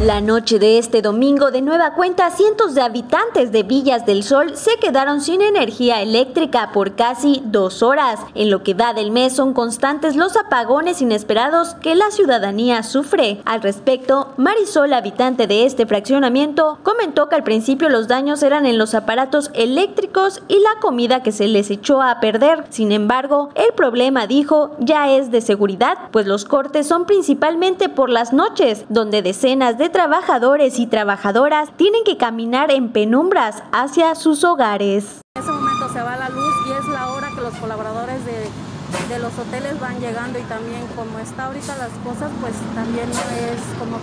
La noche de este domingo, de nueva cuenta, cientos de habitantes de Villas del Sol se quedaron sin energía eléctrica por casi 2 horas. En lo que va del mes, son constantes los apagones inesperados que la ciudadanía sufre. Al respecto, Marisol, habitante de este fraccionamiento, comentó que al principio los daños eran en los aparatos eléctricos y la comida que se les echó a perder. Sin embargo, el problema, dijo, ya es de seguridad, pues los cortes son principalmente por las noches, donde decenas de trabajadores y trabajadoras tienen que caminar en penumbras hacia sus hogares. En ese momento se va la luz y es la hora que los colaboradores de los hoteles van llegando, y también como está ahorita las cosas, pues también no es como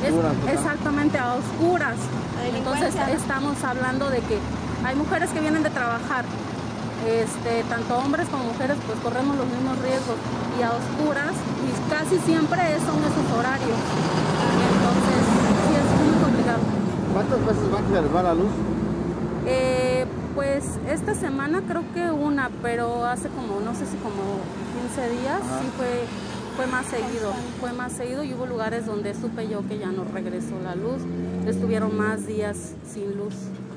que es exactamente a oscuras. Entonces estamos hablando de que hay mujeres que vienen de trabajar, tanto hombres como mujeres, pues corremos los mismos riesgos, y a oscuras, y casi siempre son esos horarios. Entonces, sí, es muy complicado. ¿Cuántas veces van a llevar la luz? Pues esta semana creo que una, pero hace como, no sé si como 15 días, ajá, sí fue más seguido. Fue más seguido, y hubo lugares donde supe yo que ya no regresó la luz. Estuvieron más días sin luz.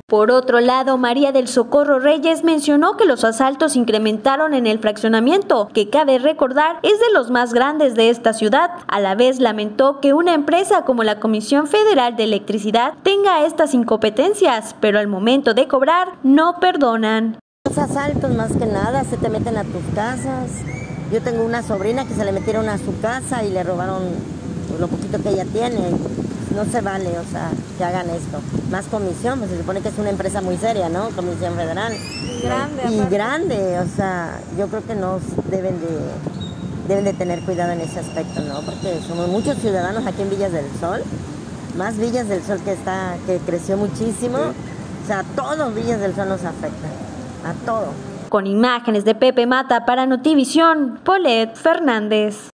Por otro lado, María del Socorro Reyes mencionó que los asaltos incrementaron en el fraccionamiento, que cabe recordar es de los más grandes de esta ciudad. A la vez lamentó que una empresa como la Comisión Federal de Electricidad tenga estas incompetencias, pero al momento de cobrar no perdonan. Los asaltos, más que nada, se te meten a tus casas. Yo tengo una sobrina que se le metieron a su casa y le robaron lo poquito que ella tiene. No se vale, o sea, que hagan esto. Más comisión, pues se supone que es una empresa muy seria, ¿no? Comisión Federal. Y grande, o sea, yo creo que nos deben de tener cuidado en ese aspecto, ¿no? Porque somos muchos ciudadanos aquí en Villas del Sol, más Villas del Sol que creció muchísimo. O sea, a todos Villas del Sol nos afecta, a todo. Con imágenes de Pepe Mata para Notivisión, Paulette Fernández.